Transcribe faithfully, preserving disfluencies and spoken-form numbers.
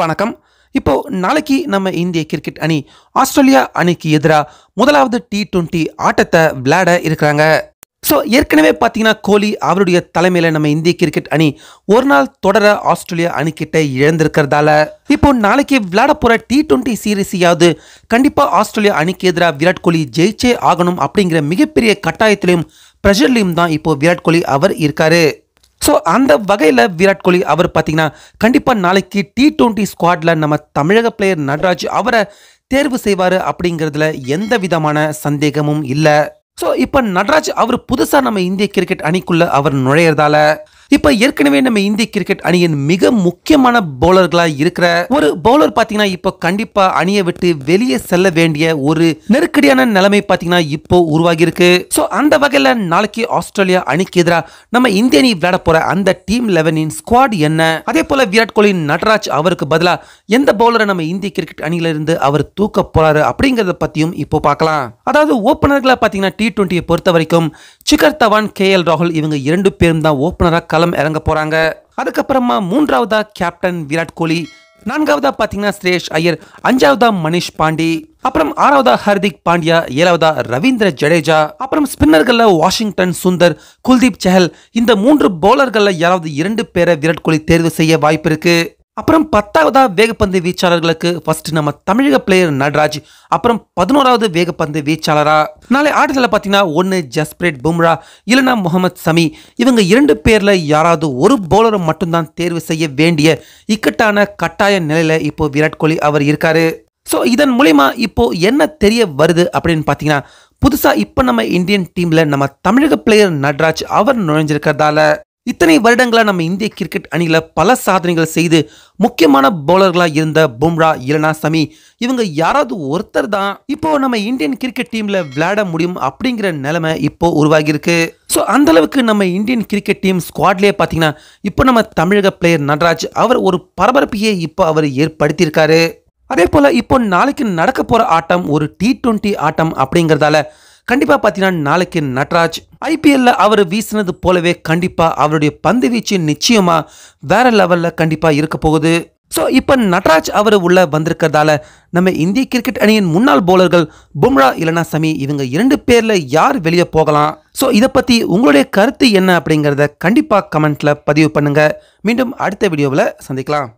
வணக்கம். இப்போ நாளைக்கு நம்ம இந்திய கிரிக்கெட் அணி ஆஸ்திரேலியா அணிக்கு எதிராக முதலாவது டி டுவெண்ட்டி ஆட்டத்தை விளையாட இருக்கிறாங்க. ஸோ ஏற்கனவே பார்த்தீங்கன்னா கோலி அவருடைய தலைமையில் நம்ம இந்திய கிரிக்கெட் அணி ஒரு நாள் தொடர ஆஸ்திரேலியா அணிக்கிட்ட இழந்திருக்கிறதால இப்போ நாளைக்கு விளையாட போகிற டி டுவெண்ட்டி சீரீஸையாவது கண்டிப்பாக ஆஸ்திரேலியா அணிக்கு எதிராக விராட் கோலி ஜெயிச்சே ஆகணும் அப்படிங்கிற மிகப்பெரிய கட்டாயத்திலையும் ப்ரெஷர்லையும் தான் இப்போது விராட் கோலி அவர் இருக்காரு. ஸோ அந்த வகையில் விராட் கோலி அவர் பார்த்தீங்கன்னா கண்டிப்பாக நாளைக்கு டி டுவெண்ட்டி ஸ்குவாடில் நம்ம தமிழக பிளேயர் நட்ராஜ் அவரை தேர்வு செய்வார் அப்படிங்கிறதுல எந்த விதமான சந்தேகமும் இல்லை. ஸோ இப்போ நட்ராஜ் அவர் புதுசாக நம்ம இந்திய கிரிக்கெட் அணிக்குள்ளே அவர் நுழையிறதால இப்போ ஏற்கனவே நம்ம இந்திய கிரிக்கெட் அணியின் மிக முக்கியமான பவுலர்களாக இருக்கிற ஒரு பவுலர் பார்த்தீங்கன்னா இப்போ கண்டிப்பாக அணியை விட்டு வெளியே செல்ல வேண்டிய ஒரு நெருக்கடியான நிலைமை பார்த்தீங்கன்னா இப்போ உருவாகியிருக்கு. ஸோ அந்த வகையில் நாளைக்கு ஆஸ்திரேலியா அணிக்கு எதிராக நம்ம இந்திய அணி விளையாட போகிற அந்த டீம் லெவனின் ஸ்குவாட் என்ன, அதே போல் விராட் கோலி நட்ராஜ் அவருக்கு பதிலாக எந்த பவுலரை நம்ம இந்திய கிரிக்கெட் அணியிலிருந்து அவர் தூக்க போகிறாரு அப்படிங்கிறத பற்றியும் இப்போ பார்க்கலாம். அதாவது ஓப்பனர்களாக பார்த்தீங்கன்னா டி டுவெண்ட்டியை பொறுத்த வரைக்கும் சிகர் தவான், கே எல் ராகுல் இவங்க இரண்டு பேரும் தான் ஓப்பனராக இறங்க போறாங்க. அதுக்கப்புறமா மூன்றாவதா கேப்டன் விராட் கோலி, நான்காவதா பாத்தீங்கன்னா சுரேஷ் ஐயர், அஞ்சாவதா மனிஷ் பாண்டே, அப்புறம் ஆறாவதா ஹர்திக் பாண்டியா, ஏழாவதா ரவீந்திர ஜடேஜா, அப்புறம் ஸ்பின்னர்கள்ல வாஷிங்டன் சுந்தர், குல்தீப், சஹல் இந்த மூன்று பவுலர்கள்ல யாராவது இரண்டு பேரை விராட் கோலி தேர்வு செய்ய வாய்ப்பு இருக்கு. அப்புறம் பத்தாவதா வேகப்பந்து வீச்சாளர்களுக்கு ஃபர்ஸ்ட் நம்ம தமிழக பிளேயர் நட்ராஜ், அப்புறம் பதினோராவது வேகப்பந்து வீச்சாளரா நாளை ஆட்டத்தில் பார்த்தீங்கன்னா ஒன்று ஜஸ்பிரீத் பும்ரா இல்லைனா முகமது ஷமி இவங்க இரண்டு பேரில் யாராவது ஒரு பவுலரை மட்டும்தான் தேர்வு செய்ய வேண்டிய இக்கட்டான கட்டாய நிலையில் இப்போ விராட் கோலி அவர் இருக்காரு. ஸோ இதன் மூலிமா இப்போ என்ன தெரிய வருது அப்படின்னு பார்த்தீங்கன்னா புதுசாக இப்போ நம்ம இந்தியன் டீமில் நம்ம தமிழக பிளேயர் நட்ராஜ் அவர் நுழைஞ்சிருக்கிறதால இத்தனை வருடங்களாக நம்ம இந்திய கிரிக்கெட் அணியில் பல சாதனைகள் செய்து முக்கியமான பவுலர்களாக இருந்த பும்ரா இல்லனா ஷமி இவங்க யாராவது ஒருத்தர் தான் இப்போ நம்ம இந்தியன் கிரிக்கெட் டீமில் விளையாட முடியும் அப்படிங்கிற நிலைமை இப்போ உருவாகியிருக்கு. ஸோ அந்தளவுக்கு நம்ம இந்தியன் கிரிக்கெட் டீம் ஸ்குவாட்லேயே பார்த்தீங்கன்னா இப்போ நம்ம தமிழக பிளேயர் நட்ராஜ் அவர் ஒரு பரபரப்பையே இப்போ அவர் ஏற்படுத்தியிருக்காரு. அதே போல் இப்போ நாளைக்கு நடக்க போகிற ஆட்டம் ஒரு டி டுவெண்ட்டி ஆட்டம் அப்படிங்கிறதால கண்டிப்பாக பார்த்தீங்கன்னா நாளைக்கு நட்ராஜ் ஐபிஎல்ல அவர் வீசினது போலவே கண்டிப்பாக அவருடைய பந்து வீச்சு நிச்சயமாக வேற லெவலில் கண்டிப்பாக இருக்க போகுது. ஸோ இப்போ நட்ராஜ் அவர் உள்ளே வந்திருக்கிறதால நம்ம இந்திய கிரிக்கெட் அணியின் முன்னாள் பவுலர்கள் பும்ரா இல்லனா ஷமி இவங்க இரண்டு பேரில் யார் வெளியே போகலாம், ஸோ இதை பற்றி உங்களுடைய கருத்து என்ன அப்படிங்கிறத கண்டிப்பாக கமெண்ட்டில் பதிவு பண்ணுங்கள். மீண்டும் அடுத்த வீடியோவில் சந்திக்கலாம்.